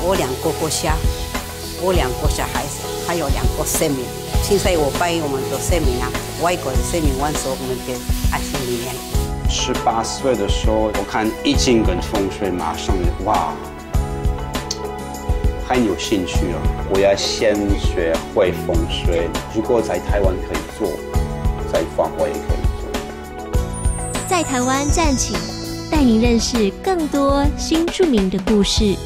我两个国家，我两个小孩子，还有两个生命。现在我把我们的生命啊，外国的生命完成我们的20年。18岁的时候，我看易经跟风水，马上哇，很有兴趣啊！我要先学会风水，如果在台湾可以做，在法国也可以做。在台湾站起，带您认识更多新住民的故事。